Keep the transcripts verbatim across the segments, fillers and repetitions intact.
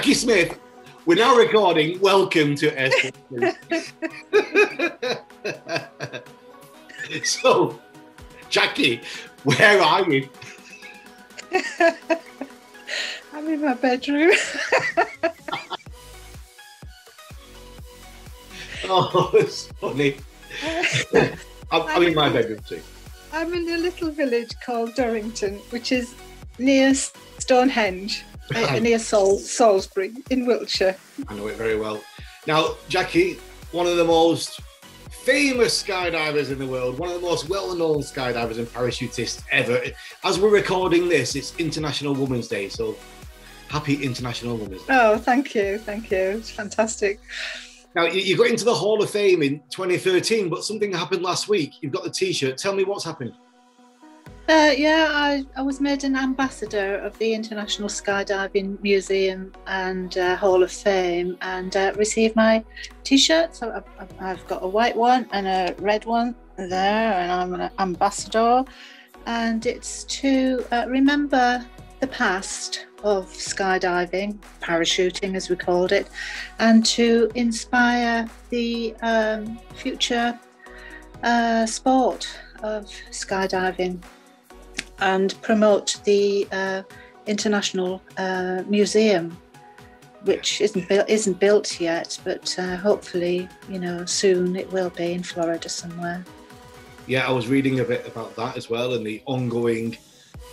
Jackie Smith, we're now recording. Welcome to S P. So, Jackie, where are you? I'm in my bedroom. Oh, it's funny. I'm, I'm in my bedroom too. I'm in a little village called Durrington, which is near Stonehenge. Right. Near Sol Salisbury in Wiltshire. I know it very well. Now, Jackie, one of the most famous skydivers in the world, one of the most well-known skydivers and parachutists ever. As we're recording this, it's International Women's Day, so happy International Women's Day. Oh, thank you, thank you. It's fantastic. Now, you got into the Hall of Fame in twenty thirteen, but something happened last week. You've got the T-shirt. Tell me what's happened. Uh, yeah, I, I was made an ambassador of the International Skydiving Museum and uh, Hall of Fame, and uh, received my T-shirt. So I've, I've got a white one and a red one there, and I'm an ambassador. And it's to uh, remember the past of skydiving, parachuting as we called it, and to inspire the um, future uh, sport of skydiving, and promote the uh, International uh, Museum, which isn't built isn't built yet, but uh, hopefully, you know, soon it will be in Florida somewhere. Yeah, I was reading a bit about that as well, and the ongoing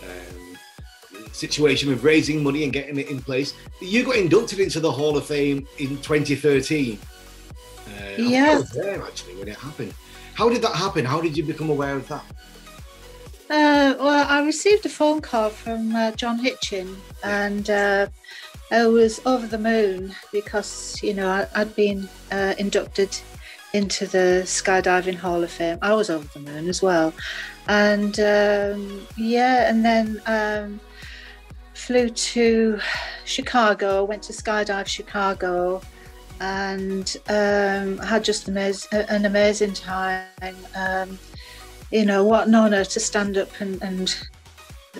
um, situation of raising money and getting it in place. You got inducted into the Hall of Fame in twenty thirteen. Uh, yeah, I was there actually when it happened. How did that happen? How did you become aware of that? Uh, well, I received a phone call from uh, John Hitchin, and uh, I was over the moon because, you know, I, I'd been uh, inducted into the Skydiving Hall of Fame. I was over the moon as well. And um, yeah, and then um, flew to Chicago, went to Skydive Chicago, and um, had just an amazing, an amazing time. Um, You know, what an honour to stand up and, and,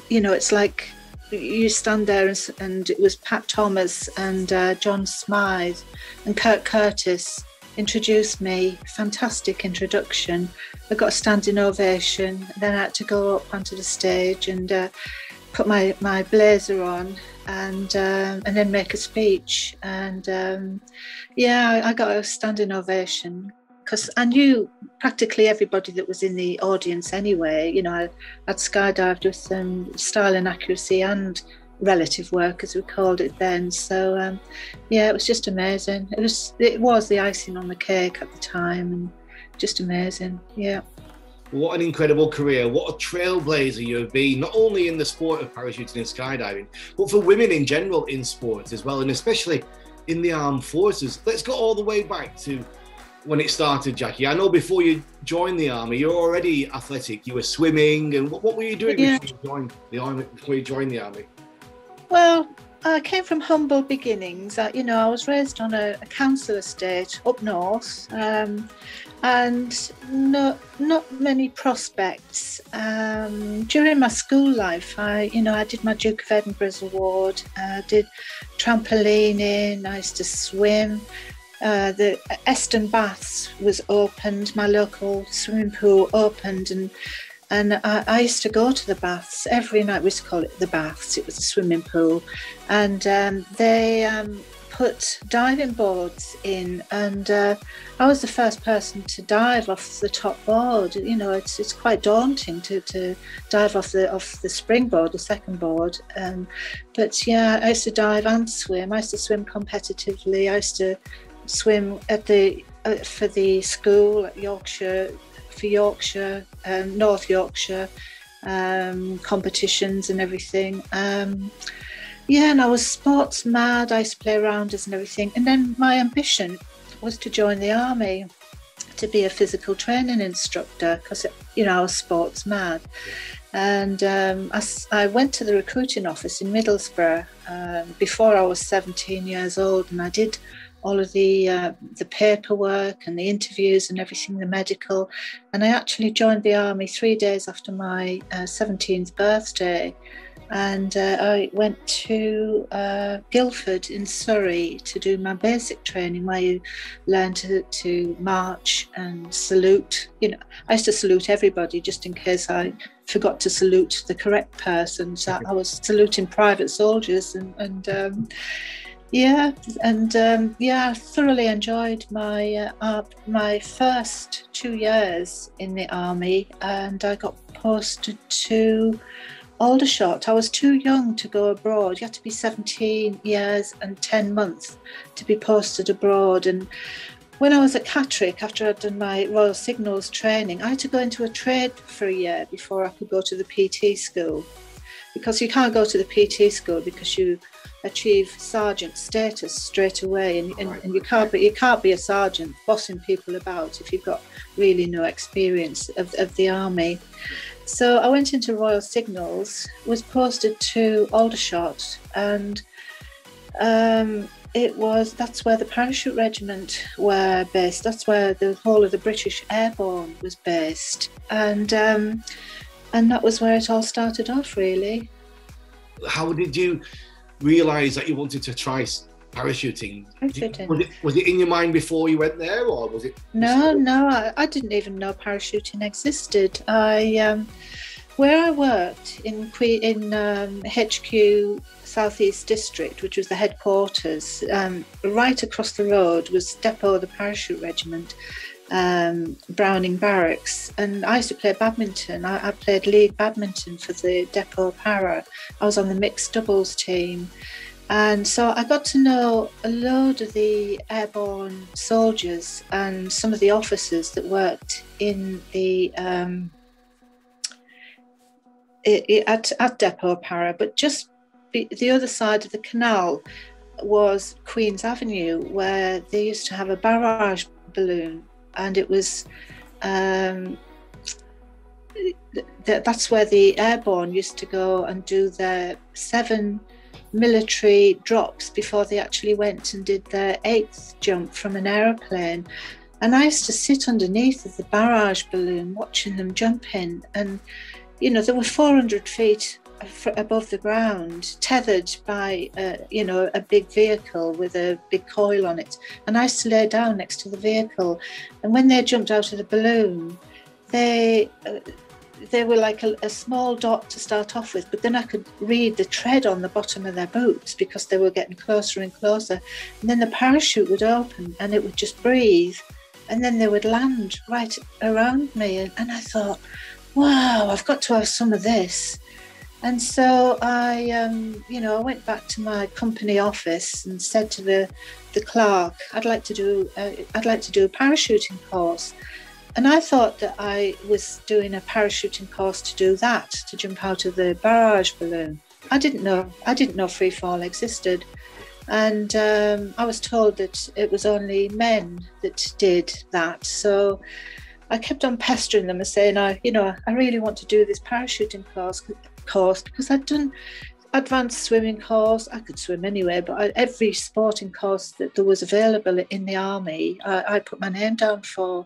you know, it's like you stand there and, and it was Pat Thomas and uh, John Smythe and Kurt Curtis introduced me. Fantastic introduction. I got a standing ovation. Then I had to go up onto the stage and uh, put my, my blazer on and um, and then make a speech. And um, yeah, I got a standing ovation, because I knew practically everybody that was in the audience anyway. You know, I, I'd skydived with them, um, style and accuracy and relative work, as we called it then. So um, yeah, it was just amazing. It was it was the icing on the cake at the time, and just amazing. Yeah. What an incredible career! What a trailblazer you have been, not only in the sport of parachuting and skydiving, but for women in general in sports as well, and especially in the armed forces. Let's go all the way back to when it started, Jackie. I know before you joined the army, you were already athletic. You were swimming, and what, what were you doing yeah. before you joined the army? Before you joined the army? Well, I came from humble beginnings. I, you know, I was raised on a, a council estate up north, um, and not not many prospects. Um, during my school life, I, you know, I did my Duke of Edinburgh's award. I did trampolining. I used to swim. Uh, the Eston Baths was opened, my local swimming pool opened, and and I, I used to go to the baths every night. We used to call it the baths, it was a swimming pool, and um, they um, put diving boards in, and uh, I was the first person to dive off the top board. You know, it's, it's quite daunting to, to dive off the off the springboard, the second board, um, but yeah, I used to dive and swim. I used to swim competitively. I used to swim at the uh, for the school at Yorkshire, for Yorkshire, um, North Yorkshire um, competitions and everything. Um, yeah, and I was sports mad. I used to play rounders and everything. And then my ambition was to join the army, to be a physical training instructor, because, you know, I was sports mad. And um, I, I went to the recruiting office in Middlesbrough um, before I was seventeen years old, and I did all of the uh, the paperwork and the interviews and everything, the medical, and I actually joined the army three days after my uh, seventeenth birthday. and uh, I went to uh, Guildford in Surrey to do my basic training, where you learn to, to march and salute. You know, I used to salute everybody just in case I forgot to salute the correct person. So I was saluting private soldiers, and, and um, yeah, and um, yeah, I thoroughly enjoyed my uh, uh, my first two years in the army, and I got posted to Aldershot. I was too young to go abroad. You had to be seventeen years and ten months to be posted abroad. And when I was at Catterick, after I'd done my Royal Signals training, I had to go into a trade for a year before I could go to the P T school, because you can't go to the P T school because you achieve sergeant status straight away, and, and, and you can't be you can't be a sergeant bossing people about if you've got really no experience of, of the army. So I went into Royal Signals, was posted to Aldershot, and um, it was that's where the Parachute Regiment were based. That's where the whole of the British Airborne was based, and um, and that was where it all started off, really. How did you realise that you wanted to try parachuting? Parachuting. Was, it, was it in your mind before you went there, or was it? No, no, I, I didn't even know parachuting existed. I, um, where I worked in in um, H Q Southeast District, which was the headquarters, um, right across the road was Depot the Parachute Regiment, um, Browning Barracks, and I used to play badminton. I, I played league badminton for the Depot Para. I was on the mixed doubles team. And so I got to know a load of the airborne soldiers and some of the officers that worked in the um, at, at Depot Para. But just the other side of the canal was Queen's Avenue, where they used to have a barrage balloon, and it was um, th that's where the airborne used to go and do their seven military drops before they actually went and did their eighth jump from an aeroplane. And I used to sit underneath of the barrage balloon watching them jump in, and you know, they were four hundred feet above the ground, tethered by uh, you know, a big vehicle with a big coil on it, and I used to lay down next to the vehicle. And when they jumped out of the balloon, they uh, they were like a, a small dot to start off with, but then I could read the tread on the bottom of their boots because they were getting closer and closer. And then the parachute would open and it would just breathe, and then they would land right around me. And, and I thought, wow, I've got to have some of this. And so I, um, you know, I went back to my company office and said to the, the clerk, I'd like to do, uh, I'd like to do a parachuting course. And I thought that I was doing a parachuting course to do that, to jump out of the barrage balloon. I didn't know, I didn't know free fall existed. And um, I was told that it was only men that did that. So I kept on pestering them and saying, I, you know, I really want to do this parachuting course, course because I'd done advanced swimming course. I could swim anyway, but I, every sporting course that there was available in the army, I, I put my name down for.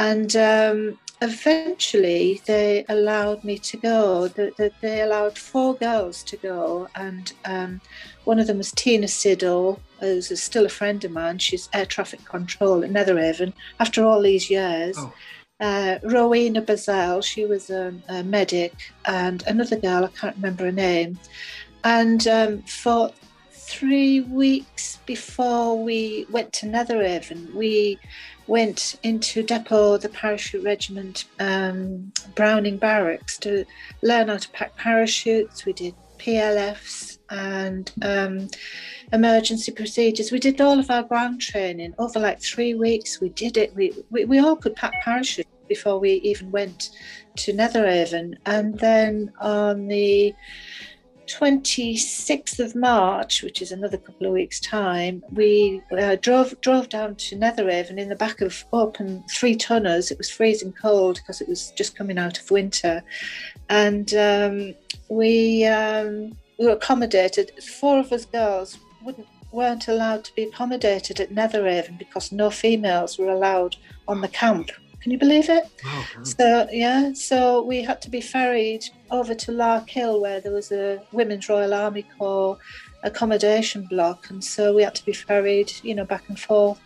And um, eventually they allowed me to go. They, they, they allowed four girls to go. And um, one of them was Tina Siddall, who's still a friend of mine. She's air traffic control at Netheravon after all these years. Oh. Uh, Rowena Bazell, she was a, a medic, and another girl, I can't remember her name. And um, for three weeks before we went to Netheravon, we went into Depot, the Parachute Regiment, um, Browning Barracks, to learn how to pack parachutes. We did P L Fs and um, emergency procedures. We did all of our ground training over like three weeks. We did it. We we, we all could pack parachutes before we even went to Netheravon. And then on the twenty-sixth of March, which is another couple of weeks' time, we uh, drove drove down to Netheravon in the back of open three tonners. It was freezing cold because it was just coming out of winter, and um, we um, we were accommodated. Four of us girls wouldn't weren't allowed to be accommodated at Netheravon because no females were allowed on the camp. Can you believe it? Wow. So, yeah, so we had to be ferried over to Lark Hill, where there was a Women's Royal Army Corps accommodation block. And so we had to be ferried, you know, back and forth.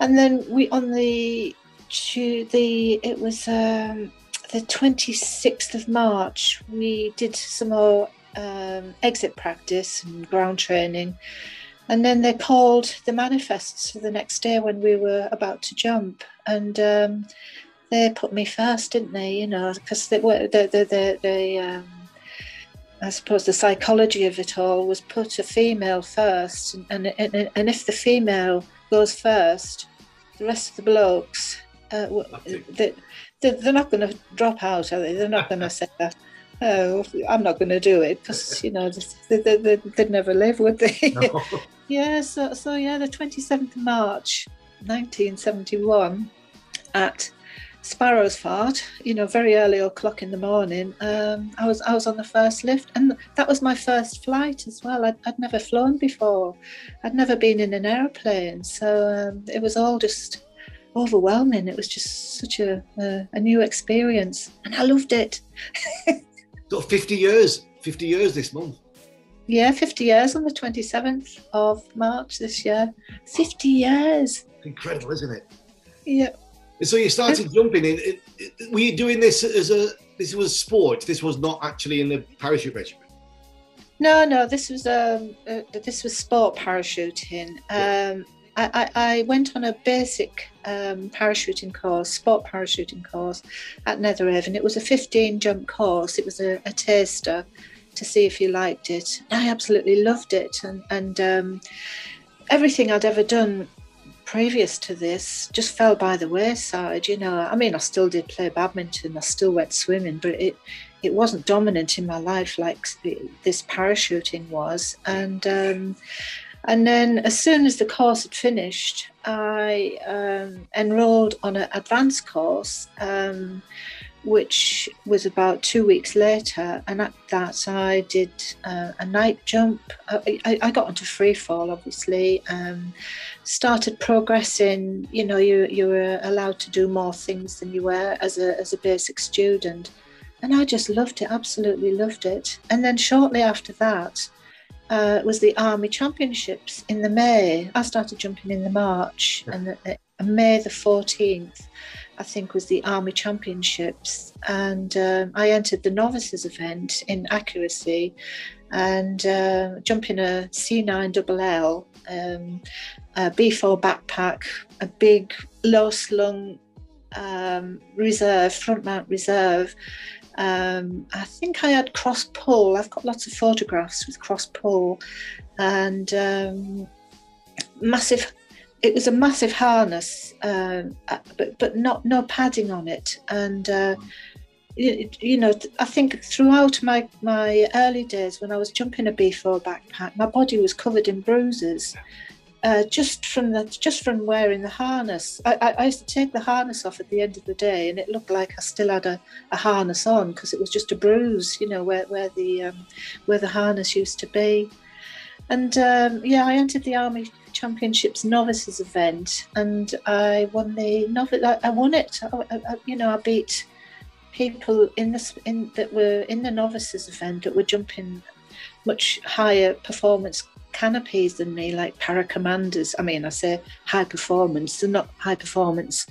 And then we, on the, to the it was um, the twenty-sixth of March, we did some more um, exit practice and ground training. And then they called the manifests for the next day when we were about to jump. And um, they put me first, didn't they? You know, because they were, they, they, they, they um, I suppose the psychology of it all was put a female first. And, and, and if the female goes first, the rest of the blokes, uh, they, they're not going to drop out, are they? They're not going to say that. Oh, I'm not going to do it, because, you know, they, they, they, they'd never live, would they? No. Yeah, so, so, yeah, the twenty-seventh of March, nineteen seventy-one, at Sparrow's Fart, you know, very early o'clock in the morning, um, I was I was on the first lift, and that was my first flight as well. I'd, I'd never flown before. I'd never been in an aeroplane, so um, it was all just overwhelming. It was just such a, a, a new experience, and I loved it. So fifty years, fifty years this month. Yeah, fifty years on the twenty-seventh of March this year. fifty years. Incredible, isn't it? Yeah. And so you started jumping in. It, it, were you doing this as a, this was sport? This was not actually in the parachute regiment? No, no, this was um, uh, this was sport parachuting. Yeah. Um, I, I went on a basic um, parachuting course, sport parachuting course at Netheravon. It was a fifteen jump course. It was a, a taster to see if you liked it. I absolutely loved it. And, and um, everything I'd ever done previous to this just fell by the wayside, you know. I mean, I still did play badminton. I still went swimming, but it, it wasn't dominant in my life like this parachuting was. And... Um, And then as soon as the course had finished, I um, enrolled on an advanced course, um, which was about two weeks later. And at that, I did uh, a night jump. I, I got onto free fall, obviously, um, started progressing. You know, you, you were allowed to do more things than you were as a, as a basic student. And I just loved it, absolutely loved it. And then shortly after that, Uh, was the Army Championships in the May. I started jumping in the March, and the, the May the fourteenth, I think, was the Army Championships. And um, I entered the novices event in accuracy and uh, jumping a C nine double L, um, a B four backpack, a big low slung um, reserve, front mount reserve. Um, I think I had cross pull. I've got lots of photographs with cross pull, and um, massive. It was a massive harness, um, but but not no padding on it. And uh, it, you know, I think throughout my my early days when I was jumping a B four backpack, my body was covered in bruises. Uh, just from the, just from wearing the harness. I, I, I used to take the harness off at the end of the day, and it looked like I still had a, a harness on, because it was just a bruise, you know, where where the um, where the harness used to be. And um, yeah, I entered the Army Championships novices event, and I won the novice. I, I won it. I, I, you know, I beat people in this in that were in the novices event that were jumping much higher performance canopies than me, like para commanders. I mean, I say high performance, they're not high performance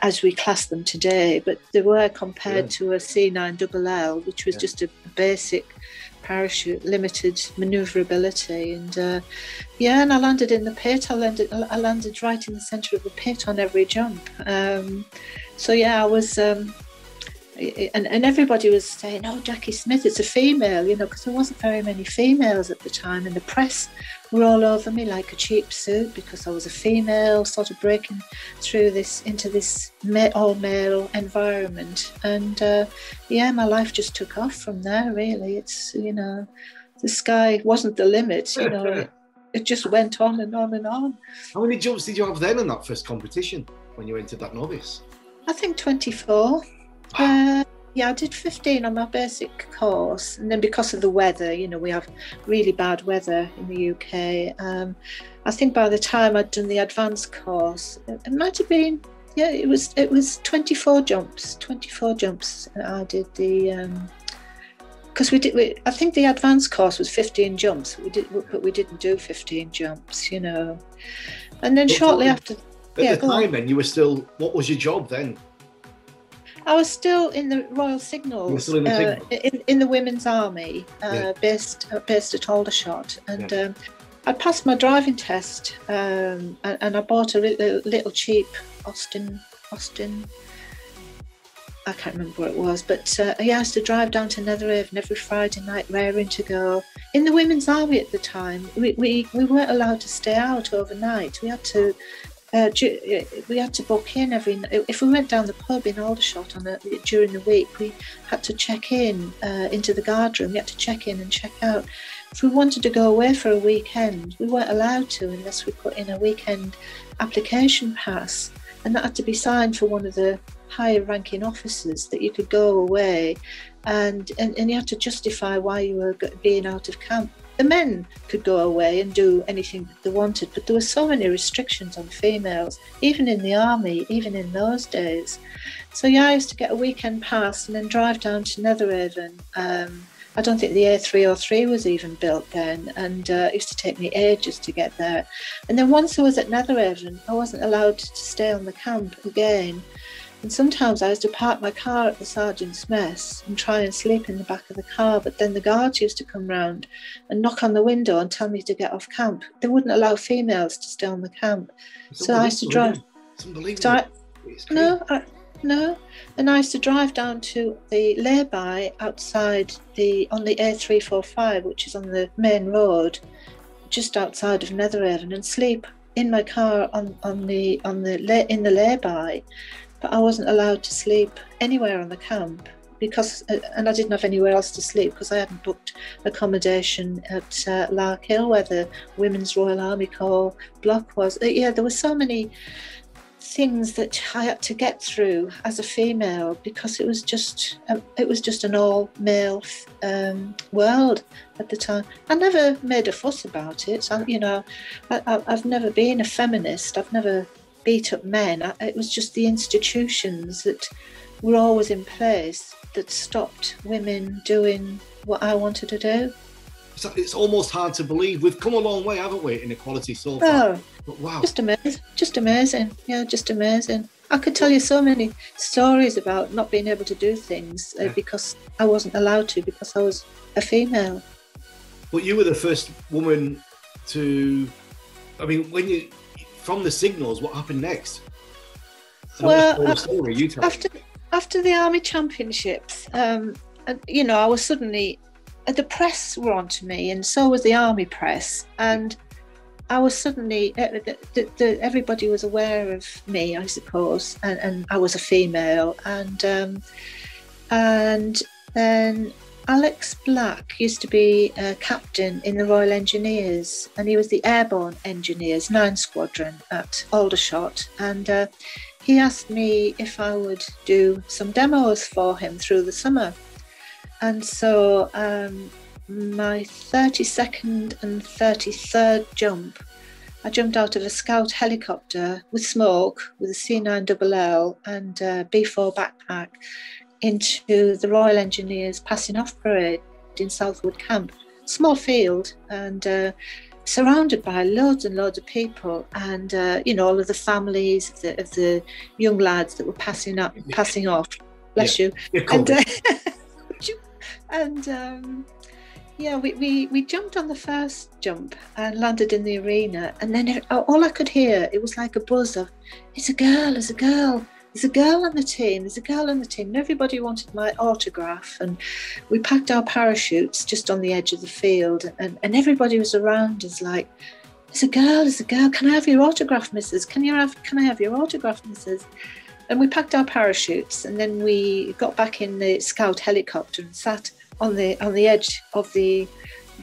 as we class them today, but they were compared yeah. to a C nine double L, which was yeah. just a basic parachute, limited maneuverability. And uh, yeah, and I landed in the pit. I landed, I landed right in the centre of the pit on every jump. Um, so yeah, I was... Um, And, and everybody was saying, oh, Jackie Smith, it's a female, you know, because there wasn't very many females at the time. And the press were all over me like a cheap suit, because I was a female, sort of breaking through this into this all-male environment. And, uh, yeah, my life just took off from there, really. It's, you know, the sky wasn't the limit, you know. it, it just went on and on and on. How many jumps did you have then in that first competition when you entered that novice? I think twenty-four. Wow. Uh, yeah, I did fifteen on my basic course, and then because of the weather, you know, we have really bad weather in the U K. Um, I think by the time I'd done the advanced course, it, it might have been, yeah, it was it was twenty-four jumps, twenty-four jumps. And I did the um, because we did. We, I think the advanced course was fifteen jumps. We did, but we didn't do fifteen jumps, you know. And then but shortly then, after, at yeah, the time, then you were still. What was your job then? I was still in the Royal Signals, You're still in, the Signals. Uh, in, in the Women's Army, uh, yeah. based uh, based at Aldershot, and yeah. um, I passed my driving test, um, and, and I bought a little, little cheap Austin, Austin. I can't remember what it was, but uh, yeah, I used to drive down to Netheravon every Friday night, raring to go. In the Women's Army at the time, we we, we weren't allowed to stay out overnight. We had to. Uh, we had to book in every. If we went down the pub in Aldershot on a, during the week, we had to check in uh, into the guard room. We had to check in and check out. If we wanted to go away for a weekend, we weren't allowed to unless we put in a weekend application pass, and that had to be signed for one of the higher-ranking officers that you could go away, and, and and you had to justify why you were being out of camp. The men could go away and do anything that they wanted, but there were so many restrictions on females, even in the army, even in those days. So yeah, I used to get a weekend pass and then drive down to Netheravon. Um, I don't think the A three oh three was even built then, and uh, it used to take me ages to get there. And then once I was at Netheravon, I wasn't allowed to stay on the camp again. And sometimes I used to park my car at the sergeant's mess and try and sleep in the back of the car, but then the guards used to come round and knock on the window and tell me to get off camp. They wouldn't allow females to stay on the camp. It's so I used to drive. It's unbelievable. So I, it's no, I, no. And I used to drive down to the lay-by outside the, on the A three forty-five, which is on the main road, just outside of Netheravon, and sleep in my car on, on the, on the, in the lay-by. But I wasn't allowed to sleep anywhere on the camp because, uh, and I didn't have anywhere else to sleep because I hadn't booked accommodation at uh, Lark Hill, where the Women's Royal Army Corps block was. Uh, yeah, there were so many things that I had to get through as a female because it was just, um, it was just an all-male um, world at the time. I never made a fuss about it. I, you know, I, I, I've never been a feminist. I've never beat up men. It was just the institutions that were always in place that stopped women doing what I wanted to do. It's almost hard to believe. We've come a long way, haven't we, in equality so far? Oh, but wow. Just amazing. Just amazing. Yeah, just amazing. I could tell you so many stories about not being able to do things uh, yeah. because I wasn't allowed to because I was a female. But you were the first woman to, I mean, when you... From the Signals, what happened next? So well, story, you tell after me. after the Army Championships, um, and, you know, I was suddenly uh, the press were onto me, and so was the Army press, and I was suddenly uh, the, the, the, everybody was aware of me, I suppose, and, and I was a female, and um, and then. Alex Black used to be a captain in the Royal Engineers, and he was the Airborne Engineers, nine Squadron at Aldershot. And uh, he asked me if I would do some demos for him through the summer. And so um, my thirty-second and thirty-third jump, I jumped out of a scout helicopter with smoke, with a C nine double L and a B four backpack, into the Royal Engineers passing off parade in Southwood Camp, small field, and uh, surrounded by loads and loads of people, and uh, you know, all of the families of the, of the young lads that were passing up, passing off. Bless yeah. you. And, uh, and um, yeah, we, we we jumped on the first jump and landed in the arena, and then it, all I could hear, it was like a buzz of, "It's a girl, it's a girl. There's a girl on the team, there's a girl on the team." And everybody wanted my autograph, and we packed our parachutes just on the edge of the field, and, and everybody was around us like, "There's a girl, there's a girl, can I have your autograph, missus? Can you have, can I have your autograph, missus?" And we packed our parachutes, and then we got back in the scout helicopter and sat on the on the edge of the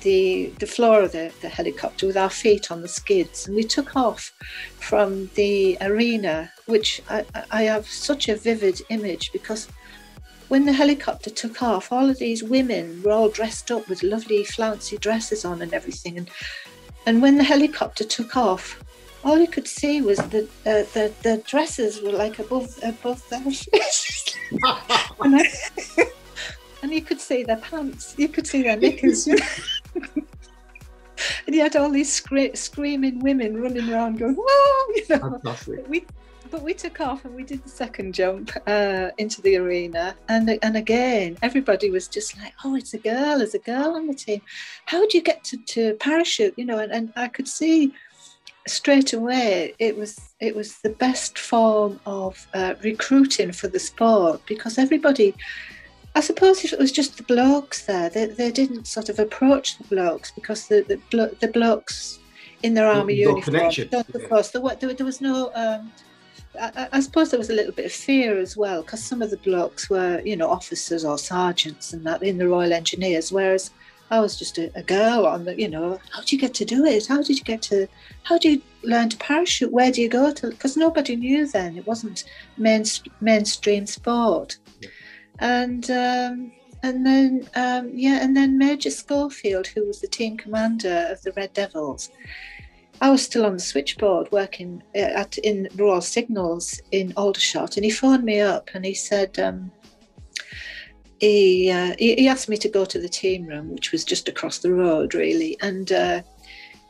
the the floor of the, the helicopter with our feet on the skids, and we took off from the arena, which I, I have such a vivid image, because when the helicopter took off, all of these women were all dressed up with lovely flouncy dresses on and everything, and and when the helicopter took off, all you could see was that uh, the, the dresses were like above above their shoulders. and, I, and you could see their pants, you could see their knickers. And you had all these scre screaming women running around going, whoa, you know. But we, but we took off and we did the second jump uh, into the arena. And, and again, everybody was just like, oh, it's a girl, there's a girl on the team. How do you get to, to parachute? You know, and, and I could see straight away, it was it was the best form of uh, recruiting for the sport, because everybody, I suppose if it was just the blokes there, they, they didn't sort of approach the blokes, because the the, blo the blokes in their army no uniform, of course, there, there, there was no, um, I, I suppose there was a little bit of fear as well, because some of the blokes were, you know, officers or sergeants and that in the Royal Engineers, whereas I was just a, a girl on the, you know, how do you get to do it? How did you get to, how do you learn to parachute? Where do you go to? Because nobody knew then. It wasn't main, mainstream sport. Yeah. And um, and then, um, yeah, and then Major Schofield, who was the team commander of the Red Devils, I was still on the switchboard working at in Royal Signals in Aldershot, and he phoned me up and he said, um, he, uh, he he asked me to go to the team room, which was just across the road, really, and uh,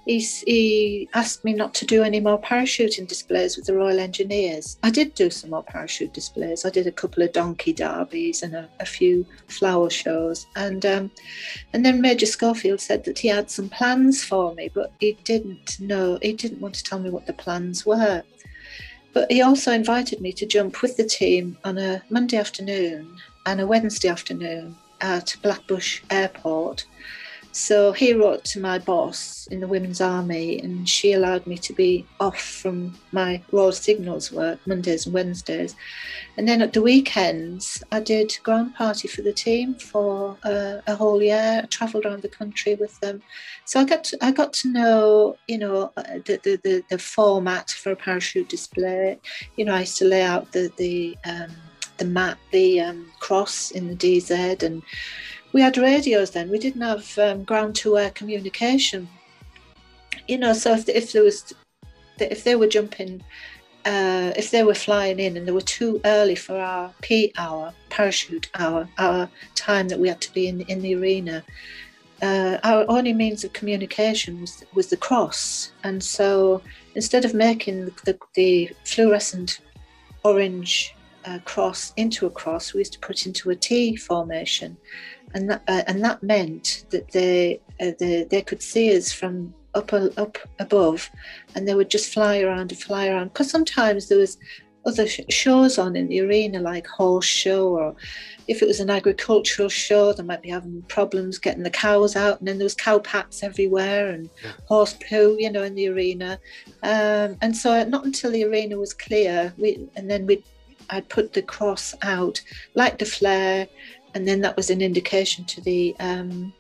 he he asked me not to do any more parachuting displays with the Royal Engineers. I did do some more parachute displays. I did a couple of donkey derbies and a, a few flower shows, and um, and then Major Schofield said that he had some plans for me, but he didn't know, he didn't want to tell me what the plans were. But he also invited me to jump with the team on a Monday afternoon and a Wednesday afternoon at Blackbush Airport. So he wrote to my boss in the Women's Army, and she allowed me to be off from my Royal Signals work Mondays and Wednesdays. And then at the weekends, I did ground party for the team for uh, a whole year. I travelled around the country with them. So I got to, I got to know, you know, the, the, the, the format for a parachute display. You know, I used to lay out the, the, um, the map, the um, cross in the D Z, and we had radios then. We didn't have um, ground-to-air communication, you know. So if, if there was, if they were jumping, uh, if they were flying in, and they were too early for our P hour, parachute hour, our time that we had to be in in the arena, uh, our only means of communication was was the cross. And so instead of making the, the, the fluorescent orange uh, cross into a cross, we used to put it into a T formation. And that, uh, and that meant that they, uh, they they could see us from up up above, and they would just fly around and fly around. Because sometimes there was other sh shows on in the arena, like horse show, or if it was an agricultural show, they might be having problems getting the cows out, and then there was cow pats everywhere and yeah. horse poo, you know, in the arena. Um, and so not until the arena was clear, we and then we I'd put the cross out, light the flare. And then that was an indication to the um,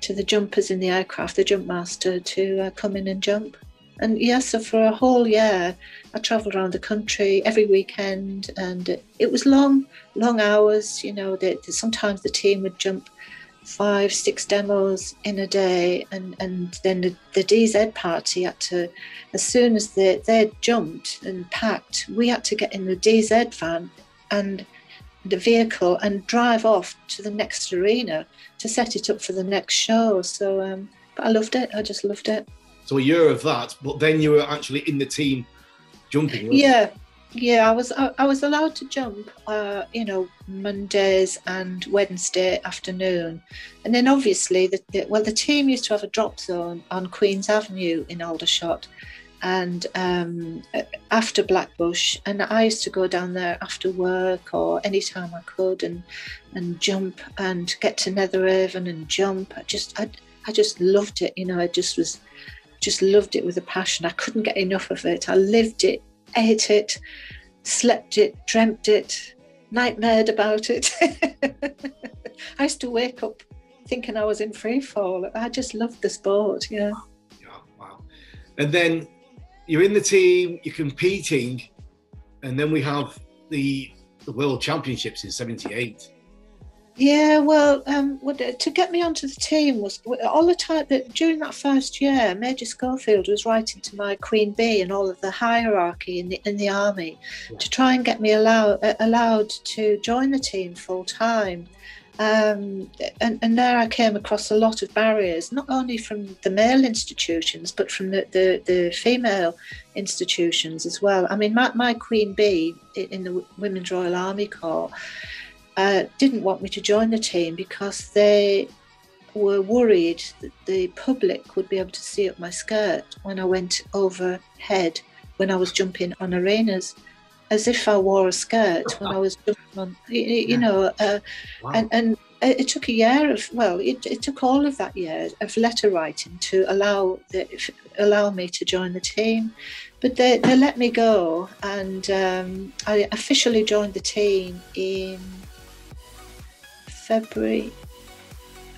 to the jumpers in the aircraft, the jump master, to uh, come in and jump. And yes, yeah, so for a whole year, I travelled around the country every weekend, and it was long, long hours. You know, that sometimes the team would jump five, six demos in a day, and and then the, the D Z party had to, as soon as they they jumped and packed, we had to get in the D Z van and the vehicle and drive off to the next arena to set it up for the next show. So um but I loved it. I just loved it. So a year of that, but then you were actually in the team jumping. Yeah, you? yeah, I was I, I was allowed to jump uh you know, Mondays and Wednesday afternoon. And then obviously the, the well the team used to have a drop zone on Queen's Avenue in Aldershot, and um, after Blackbush, and I used to go down there after work or any time I could and and jump and get to Netheravon and jump. I just I, I just loved it, you know. I just was just loved it with a passion. I couldn't get enough of it. I lived it, ate it, slept it, dreamt it, nightmared about it. I used to wake up thinking I was in free fall. I just loved the sport, you know. Yeah, wow. And then you're in the team, you're competing, and then we have the, the World Championships in seventy-eight. Yeah, well, um, to get me onto the team was all the time. But during that first year, Major Schofield was writing to my Queen Bee and all of the hierarchy in the in the army yeah. to try and get me allow, allowed to join the team full time. Um, and, and there I came across a lot of barriers, not only from the male institutions, but from the, the, the female institutions as well. I mean, my, my Queen Bee in the Women's Royal Army Corps uh, didn't want me to join the team because they were worried that the public would be able to see up my skirt when I went overhead, when I was jumping on arenas. As if I wore a skirt when I was jumping on, you, you yeah. know, uh, wow. and, and it took a year of, well, it, it took all of that year of letter writing to allow the, allow me to join the team. But they, they let me go, and um, I officially joined the team in February,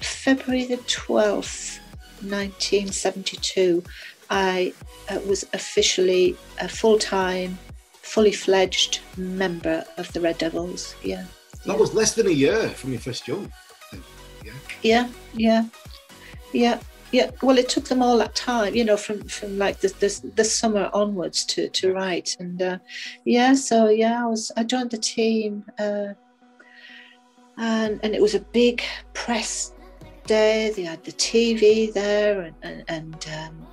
February the twelfth, nineteen seventy-two. I uh, was officially a full-time, fully fledged member of the Red Devils. Yeah, that yeah. was less than a year from your first jump. Yeah. yeah, yeah, yeah, yeah. Well, it took them all that time, you know, from from like the the, the summer onwards to to write, and uh, yeah. So yeah, I was I joined the team, uh, and and it was a big press day. They had the T V there, and and. and um,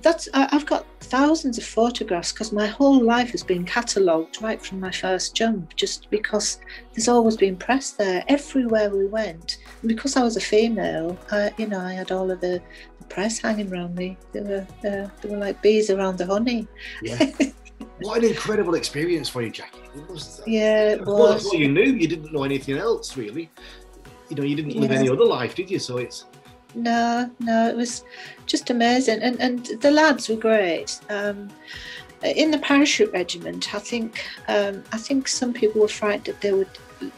That's, I've got thousands of photographs because my whole life has been catalogued right from my first jump, just because there's always been press there everywhere we went. And because I was a female, I, you know, I had all of the, the press hanging around me. They were, uh, they were like bees around the honey. Yeah. What an incredible experience for you, Jackie. It was, yeah, it was. Well, that's what you knew. You didn't know anything else, really. You know, you didn't live yeah. any other life, did you? So it's... No, no, it was just amazing, and and the lads were great. Um, in the Parachute Regiment, I think um, I think some people were frightened that they would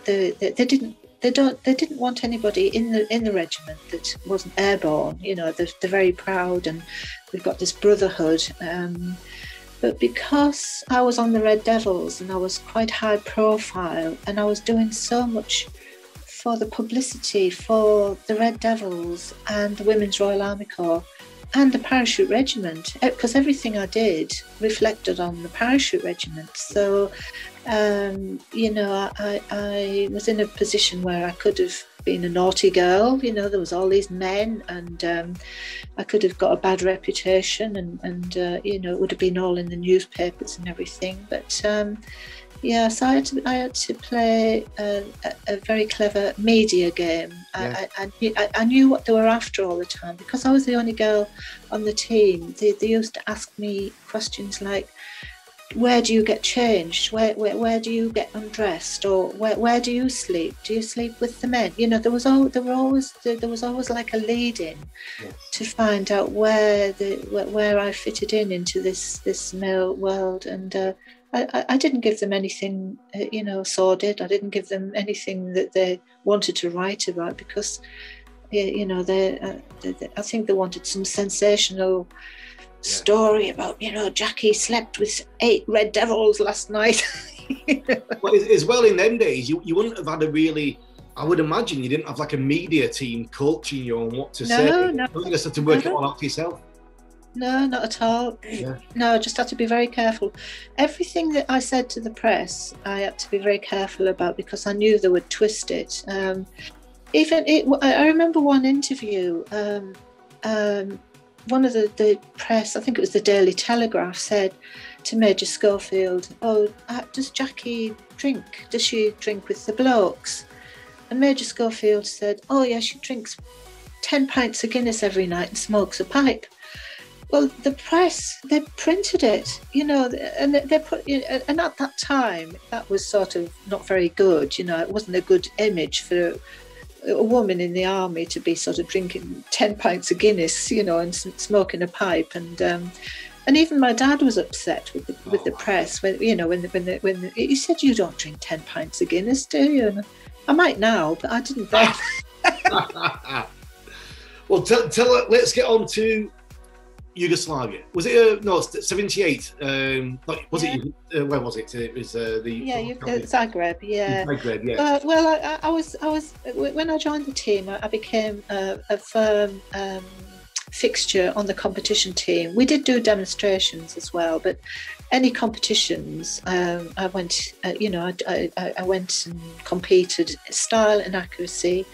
they, they, they didn't they don't they didn't want anybody in the in the regiment that wasn't airborne. You know, they're, they're very proud, and we've got this brotherhood. Um, but because I was on the Red Devils and I was quite high profile, and I was doing so much for the publicity for the Red Devils and the Women's Royal Army Corps and the Parachute Regiment, because everything I did reflected on the Parachute Regiment. So, um, you know, I, I was in a position where I could have been a naughty girl. You know, there was all these men, and um, I could have got a bad reputation, and, and uh, you know, it would have been all in the newspapers and everything. But um, yes, I had to, I had to play a, a very clever media game. Yeah. I, I, I, I knew what they were after all the time. Because I was the only girl on the team, they, they used to ask me questions like, where do you get changed? Where, where, where do you get undressed? Or where, where do you sleep? Do you sleep with the men? You know, there was all, there were always, there, there was always like a lead-in yes. to find out where the where, where I fitted in into this this male world. And uh, I, I didn't give them anything, you know, sordid. I didn't give them anything that they wanted to write about, because, you know, they, uh, they, they I think they wanted some sensational. Yeah. Story about, you know, Jackie slept with eight Red Devils last night. You know? Well, as well, in them days, you, you wouldn't have had a really, I would imagine you didn't have like a media team coaching you on what to no, say. No, you just had to work no. it all out for yourself. No, not at all. Yeah. No, I just had to be very careful. Everything that I said to the press, I had to be very careful about, because I knew they would twist it. Um, even it, I remember one interview, um, um, one of the, the press, I think it was the Daily Telegraph, said to Major Schofield, oh, does Jackie drink? Does she drink with the blokes? And Major Schofield said, oh yeah, she drinks ten pints of Guinness every night and smokes a pipe. Well, the press, they printed it, you know, and they put, and at that time, that was sort of not very good, you know, it wasn't a good image for a woman in the army to be sort of drinking ten pints of Guinness, you know, and smoking a pipe. And um, and even my dad was upset with the, oh, with the press when, you know, when the, when the, when the, he said, you don't drink ten pints of Guinness, do you? And I might now, but I didn't then. Well, tell, tell let's get on to Yugoslavia. Was it? Uh, no, seventy-eight. Um, was yeah. it? Uh, where was it? It was uh, the yeah, you, uh, Zagreb. Yeah. Zagreb. Yeah. Uh, well, I, I was. I was when I joined the team. I became uh, a firm um, fixture on the competition team. We did do demonstrations as well, but any competitions, um, I went. Uh, you know, I, I, I went and competed style and accuracy.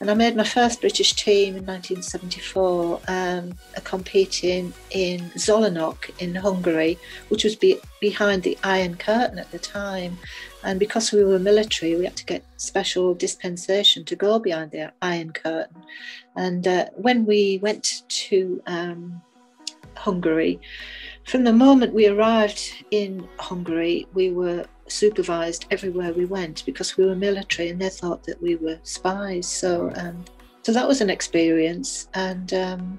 And I made my first British team in nineteen seventy-four, um, competing in Zolnok in Hungary, which was be behind the Iron Curtain at the time. And because we were military, we had to get special dispensation to go behind the Iron Curtain. And uh, when we went to um, Hungary, from the moment we arrived in Hungary, we were supervised everywhere we went because we were military and they thought that we were spies. So um, so that was an experience. And um,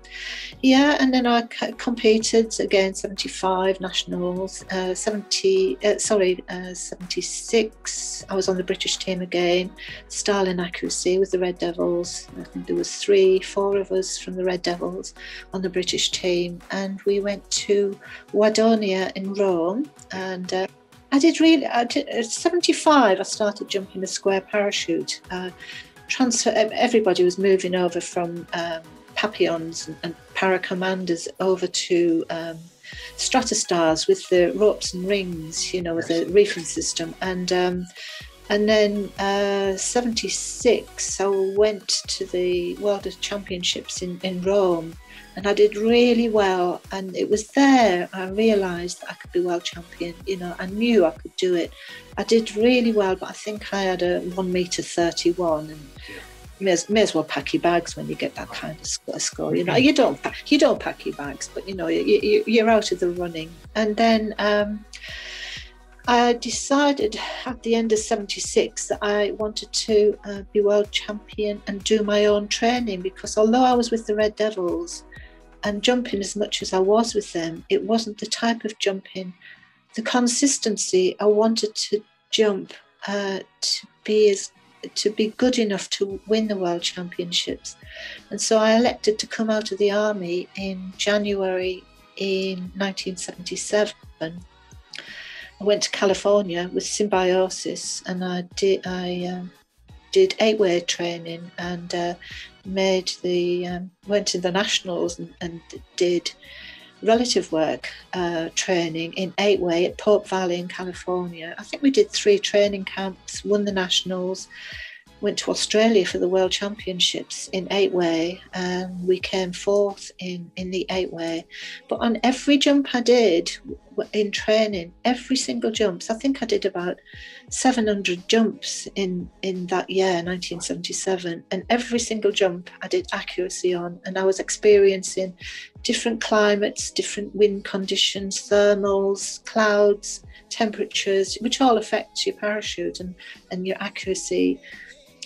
yeah, and then I c competed again, seventy-five nationals, uh, seventy, uh, sorry, uh, seventy-six. I was on the British team again, style and accuracy with the Red Devils. I think there was three, four of us from the Red Devils on the British team. And we went to Wadonia in Rome, and uh, I did really, I did, at seventy-five I started jumping the square parachute. Uh, transfer, everybody was moving over from um, Papillons and, and Paracommanders over to um, Stratostars with the ropes and rings, you know, with the reefing system. And um, and then uh, seventy-six I went to the World Championships in, in Rome, and I did really well, and it was there I realised that I could be world champion. You know, I knew I could do it. I did really well, but I think I had a one metre thirty-one, and may as, may as well pack your bags when you get that kind of score. You know, you don't you don't pack your bags, but you know, you, you, you're out of the running. And then um, I decided at the end of seventy-six that I wanted to uh, be world champion and do my own training, because although I was with the Red Devils and jumping as much as I was with them, it wasn't the type of jumping, the consistency I wanted to jump uh, to be as to be good enough to win the World Championships. And so I elected to come out of the army in January in nineteen seventy-seven. I went to California with Symbiosis, and I did I um, did eight-way training, and uh, made the um, went to the nationals and, and did relative work uh, training in eight-way at Pope Valley in California. I think we did three training camps, won the nationals, went to Australia for the World Championships in eight-way, and we came fourth in, in the eight-way. But on every jump I did in training, every single jump, so I think I did about seven hundred jumps in, in that year, nineteen seventy-seven, and every single jump I did accuracy on, and I was experiencing different climates, different wind conditions, thermals, clouds, temperatures, which all affects your parachute and, and your accuracy.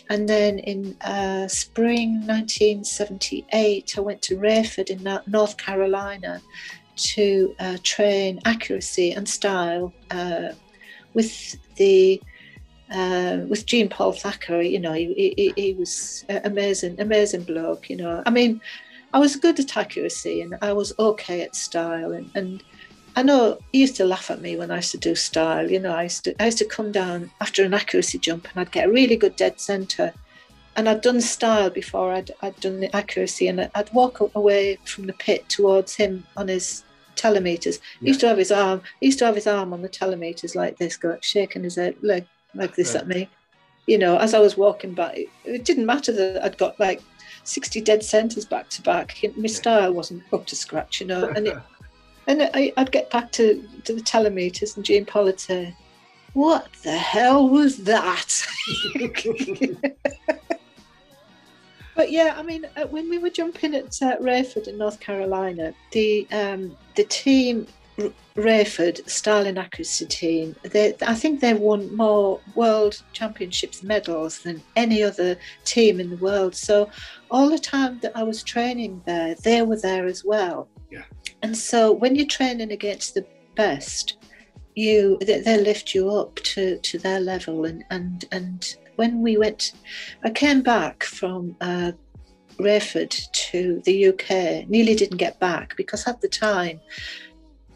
And then in uh, spring nineteen seventy-eight, I went to Rayford in North Carolina to uh, train accuracy and style uh, with the uh, with Jean Paul Thacker. You know, he, he, he was an amazing, amazing bloke. You know, I mean, I was good at accuracy and I was okay at style, and, and I know he used to laugh at me when I used to do style. You know, I used to I used to come down after an accuracy jump and I'd get a really good dead centre, and I'd done style before I'd, I'd done the accuracy, and I'd walk away from the pit towards him on his telemeters. He yeah. used to have his arm. He used to have his arm on the telemeters like this, go shaking his head like like this yeah. at me. You know, as I was walking back, it, it didn't matter that I'd got like sixty dead centres back to back. My yeah. style wasn't up to scratch, you know, and it. And I, I'd get back to, to the telemeters, and Jean Paul would say, "What the hell was that?" But yeah, I mean, when we were jumping at uh, Rayford in North Carolina, the um, the team Rayford style and accuracy team, they, I think they won more World Championships medals than any other team in the world. So all the time that I was training there, they were there as well. Yeah. And so when you're training against the best, you they, they lift you up to, to their level. And, and, and when we went, I came back from uh, Rayford to the U K, nearly didn't get back because at the time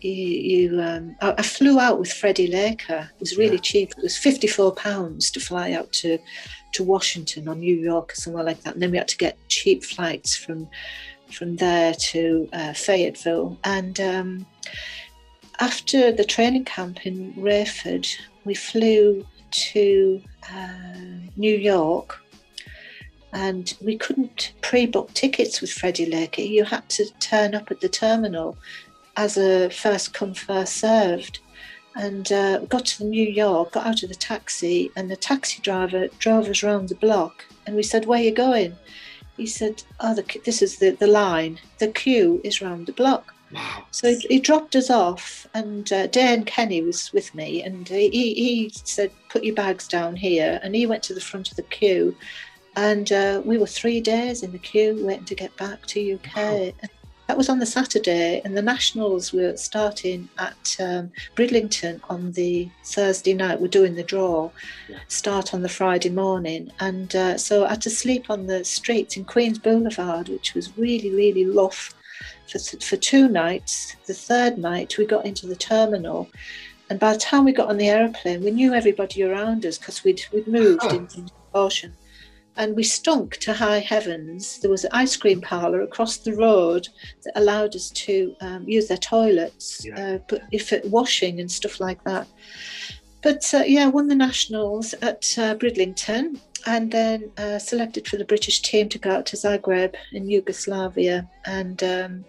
you, you um, I, I flew out with Freddie Laker. It was really yeah. cheap. It was fifty-four pounds to fly out to, to Washington or New York or somewhere like that. And then we had to get cheap flights from from there to uh, Fayetteville. And um, after the training camp in Rayford, we flew to uh, New York. And we couldn't pre-book tickets with Freddie Laker. You had to turn up at the terminal as a first come, first served. And uh, got to New York, got out of the taxi, and the taxi driver drove us round the block. And we said, "Where are you going?" He said, "Oh, the, this is the, the line. The queue is round the block." Wow. So he, he dropped us off, and uh, Dan Kenny was with me. And he, he said, "Put your bags down here." And he went to the front of the queue. And uh, we were three days in the queue waiting to get back to U K. Wow. And that was on the Saturday, and the Nationals were starting at um, Bridlington on the Thursday night. We're doing the draw, yeah. start on the Friday morning. And uh, so I had to sleep on the streets in Queen's Boulevard, which was really, really rough for, for two nights. The third night, we got into the terminal. And by the time we got on the aeroplane, we knew everybody around us because we'd, we'd moved oh. into the ocean. And we stunk to high heavens. There was an ice cream parlour across the road that allowed us to um, use their toilets, yeah. uh, but if it, washing and stuff like that. But uh, yeah, won the Nationals at uh, Bridlington, and then uh, selected for the British team to go out to Zagreb in Yugoslavia. And um,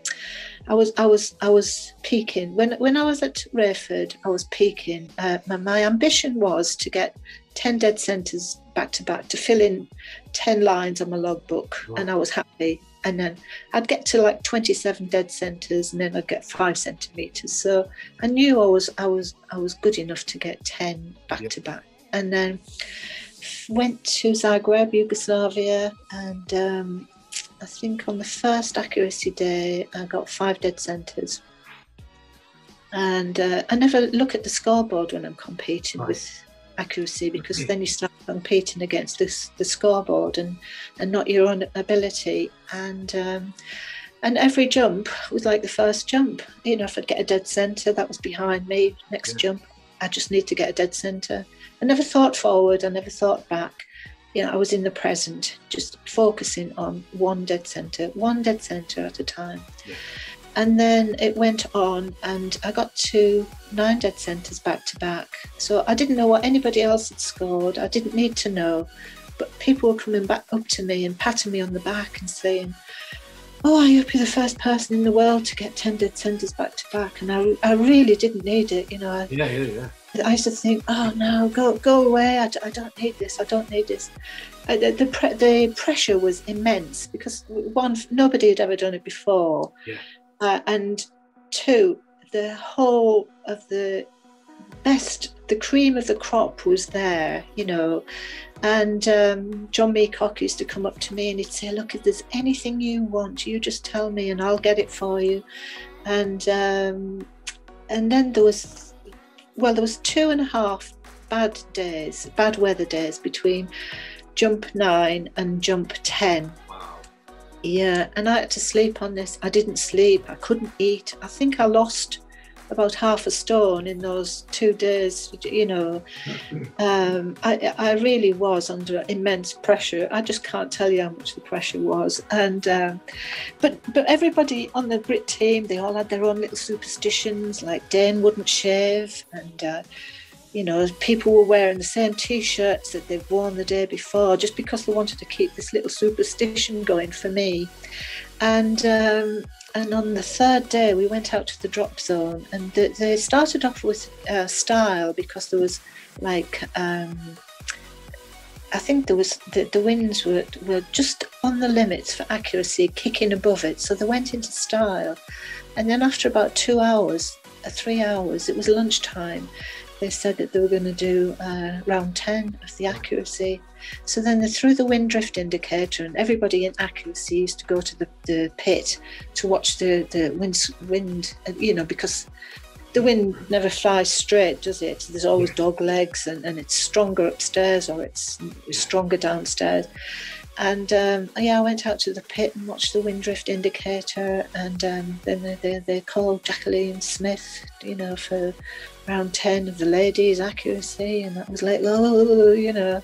I was, I was, I was peaking when when I was at Rayford. I was peaking. Uh, my, my ambition was to get ten dead centres back to back, to fill in ten lines on my logbook, wow. and I was happy. And then I'd get to like twenty-seven dead centres, and then I'd get five centimetres. So I knew I was, I was, I was good enough to get ten back yep. to back. And then went to Zagreb, Yugoslavia, and um, I think on the first accuracy day I got five dead centres. And uh, I never look at the scoreboard when I'm competing nice. with accuracy, because then you start competing against this the scoreboard and and not your own ability. And um and every jump was like the first jump, you know. If I'd get a dead center, that was behind me. Next yeah. jump, I just need to get a dead center. I never thought forward, I never thought back, you know. I was in the present, just focusing on one dead center one dead center at a time. yeah. And then it went on, and I got to nine dead centres back to back. So I didn't know what anybody else had scored. I didn't need to know. But people were coming back up to me and patting me on the back and saying, "Oh, I hope you're the first person in the world to get ten dead centres back to back." And I, I really didn't need it, you know. I, yeah, yeah, yeah. I used to think, "Oh no, go, go away. I, I don't need this. I don't need this." Uh, the the, pre the pressure was immense, because one, nobody had ever done it before. Yeah. Uh, and two, the whole of the best, the cream of the crop was there, you know. And um, John Meacock used to come up to me and he'd say, "Look, if there's anything you want, you just tell me and I'll get it for you." And um, and then there was, well, there was two and a half bad days, bad weather days between jump nine and jump ten. Yeah, and I had to sleep on this. I didn't sleep, I couldn't eat. I think I lost about half a stone in those two days, you know. Um, I, I really was under immense pressure. I just can't tell you how much the pressure was. And uh, but but everybody on the Brit team, they all had their own little superstitions, like Dane wouldn't shave, and uh, you know, people were wearing the same T-shirts that they've worn the day before, just because they wanted to keep this little superstition going for me. And um, and on the third day, we went out to the drop zone, and th they started off with uh, style, because there was like um, I think there was the, the winds were were just on the limits for accuracy, kicking above it, so they went into style. And then after about two hours, uh, three hours, it was lunchtime. They said that they were going to do uh, round ten of the accuracy. So then they threw the wind drift indicator, and everybody in accuracy used to go to the, the pit to watch the, the wind, wind, you know, because the wind never flies straight, does it? There's always dog legs, and, and it's stronger upstairs or it's stronger downstairs. And um, yeah, I went out to the pit and watched the windrift indicator, and um, then they, they, they called Jacqueline Smith, you know, for round ten of the ladies' accuracy, and that was like, oh, you know,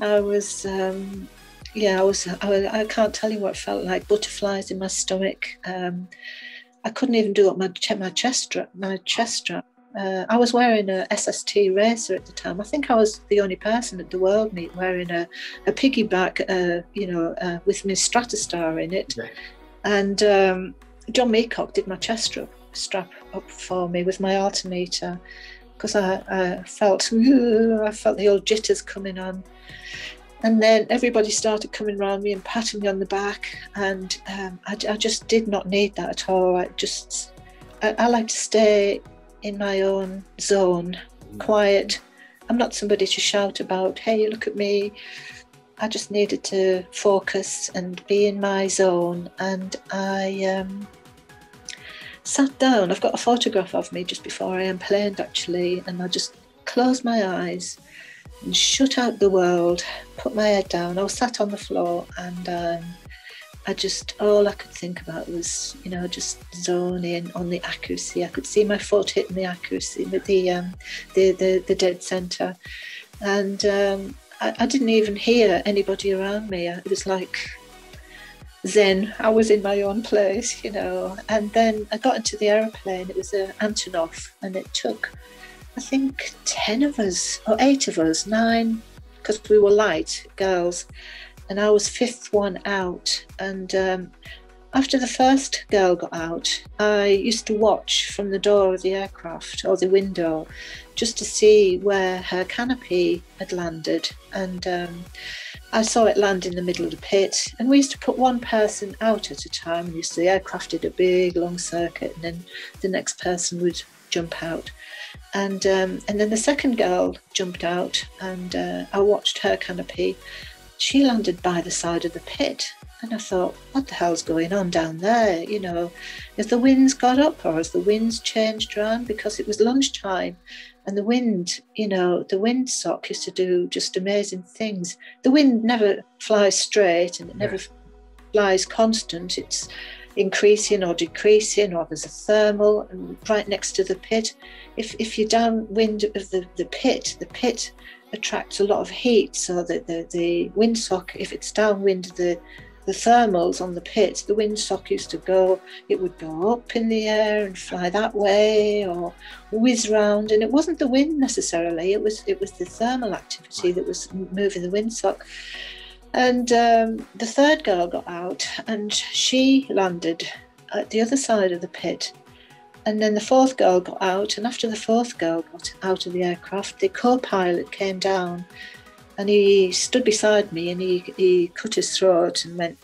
I was, um, yeah, I was, I, I can't tell you what it felt like, butterflies in my stomach. Um, I couldn't even do up my, my chest strap, my chest strap. Uh, I was wearing a S S T racer at the time. I think I was the only person at the World Meet wearing a, a piggyback, uh, you know, uh, with my Stratostar in it. Right. And um, John Meacock did my chest strap, strap up for me with my altimeter, because I, I felt, I felt the old jitters coming on. And then everybody started coming around me and patting me on the back. And um, I, I just did not need that at all. I just, I, I like to stay in my own zone, quiet. I'm not somebody to shout about, hey, look at me. I just needed to focus and be in my zone. And I um, sat down. I've got a photograph of me just before I airplaned, actually, and I just closed my eyes and shut out the world, put my head down. I was sat on the floor, and um, I just, all I could think about was, you know, just zone in on the accuracy. I could see my foot hitting the accuracy, the um, the, the the dead centre, and um, I, I didn't even hear anybody around me. It was like Zen. I was in my own place, you know. And then I got into the aeroplane. It was an Antonov, and it took, I think, ten of us or eight of us, nine, because we were light girls. And I was fifth one out. And um, after the first girl got out, I used to watch from the door of the aircraft or the window just to see where her canopy had landed. And um, I saw it land in the middle of the pit. And we used to put one person out at a time. And used to, the aircraft did a big long circuit, and then the next person would jump out. And, um, and then the second girl jumped out, and uh, I watched her canopy. She landed by the side of the pit, and I thought, what the hell's going on down there? You know, has the winds got up, or has the winds changed around? Because it was lunchtime, and the wind, you know, the windsock used to do just amazing things. The wind never flies straight, and it never flies constant. It's increasing or decreasing, or there's a thermal, and right next to the pit. If, if you're downwind of the, the pit, the pit attracts a lot of heat, so that the, the windsock, if it's downwind the the thermals on the pit, the windsock used to go, it would go up in the air and fly that way or whiz round, and it wasn't the wind necessarily, it was it was the thermal activity that was moving the windsock. And um, the third girl got out, and she landed at the other side of the pit. And then the fourth girl got out, and after the fourth girl got out of the aircraft, the co-pilot came down, and he stood beside me, and he, he cut his throat and went,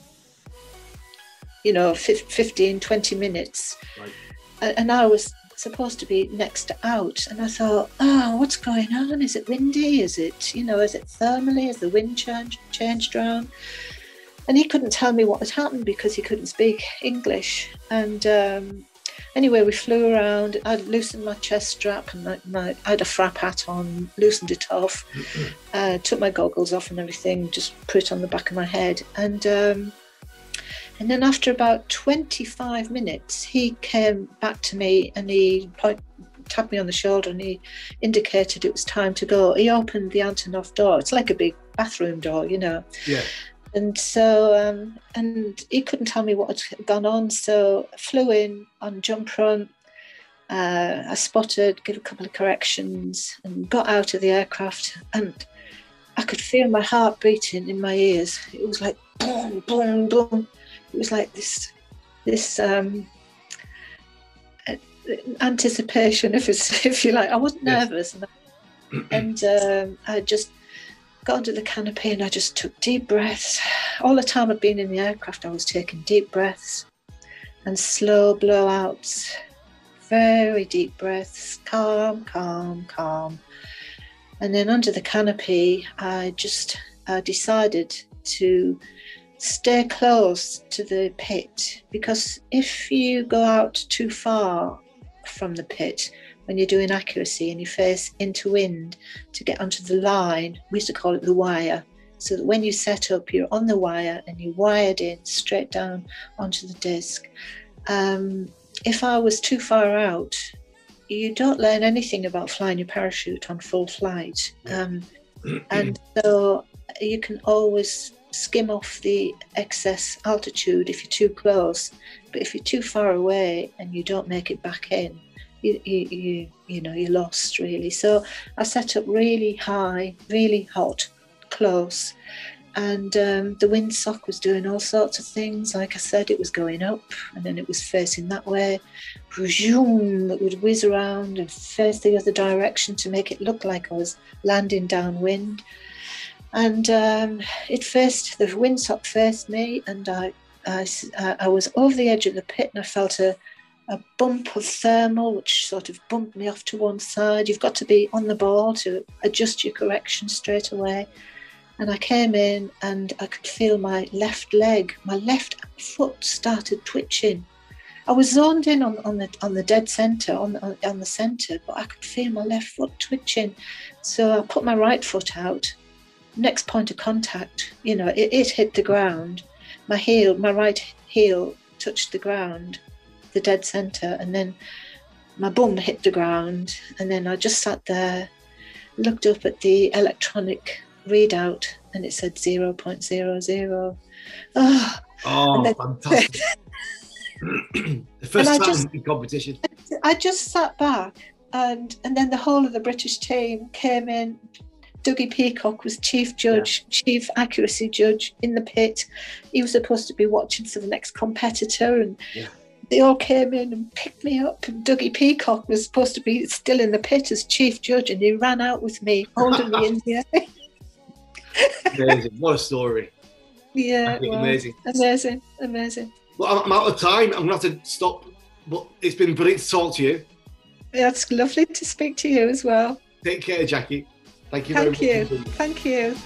you know, fifteen, twenty minutes. Right. And I was supposed to be next out, and I thought, oh, what's going on? Is it windy? Is it, you know, is it thermally? Is the wind change, changed around? And he couldn't tell me what had happened because he couldn't speak English. And um, anyway, we flew around. I loosened my chest strap, and my, my, I had a frap hat on, loosened it off, uh, took my goggles off and everything, just put it on the back of my head. And um, and then after about twenty-five minutes, he came back to me, and he point, tapped me on the shoulder, and he indicated it was time to go. He opened the Antonov door. It's like a big bathroom door, you know. Yeah. And so, um, and he couldn't tell me what had gone on, so I flew in on jump run. Uh, I spotted, gave a couple of corrections, and got out of the aircraft. And I could feel my heart beating in my ears. It was like boom, boom, boom. It was like this, this um, anticipation, if it's, if you like. I wasn't nervous, yes. and, and um, I just. Got under the canopy, and I just took deep breaths. All the time I'd been in the aircraft, I was taking deep breaths and slow blowouts, very deep breaths, calm, calm, calm. And then under the canopy, I just uh, decided to stay close to the pit, because if you go out too far from the pit, when you're doing accuracy and you face into wind to get onto the line, we used to call it the wire. so that when you set up, you're on the wire and you're wired in straight down onto the disc. Um, if I was too far out, you don't learn anything about flying your parachute on full flight. Um, and so you can always skim off the excess altitude if you're too close, but if you're too far away and you don't make it back in, you you, you, you know, you're lost really. So I set up really high, really hot, close, and um, the windsock was doing all sorts of things. Like I said, it was going up and then it was facing that way. It would whiz around and face the other direction to make it look like I was landing downwind. And um, it faced, the windsock faced me, and I, I, I was over the edge of the pit, and I felt a, a bump of thermal, which sort of bumped me off to one side. You've got to be on the ball to adjust your correction straight away. And I came in, and I could feel my left leg, my left foot started twitching. I was zoned in on, on the on the dead centre, on, on, on the centre, but I could feel my left foot twitching. So I put my right foot out. Next point of contact, you know, it, it hit the ground. My heel, my right heel touched the ground, the dead center, and then my bum hit the ground. And then I just sat there, looked up at the electronic readout, and it said zero point zero zero. Oh, oh then, fantastic. The first time just, in competition. I just sat back, and, and then the whole of the British team came in. Dougie Peacock was chief judge, yeah. chief accuracy judge in the pit. He was supposed to be watching for the next competitor, and yeah. they all came in and picked me up. And Dougie Peacock was supposed to be still in the pit as chief judge, and he ran out with me, holding me in the air. Amazing! What a story! Yeah, well, amazing, amazing, amazing. Well, I'm out of time. I'm gonna have to stop, but it's been brilliant to talk to you. Yeah, it's lovely to speak to you as well. Take care, Jackie. Thank you very much. Thank you. Thank you.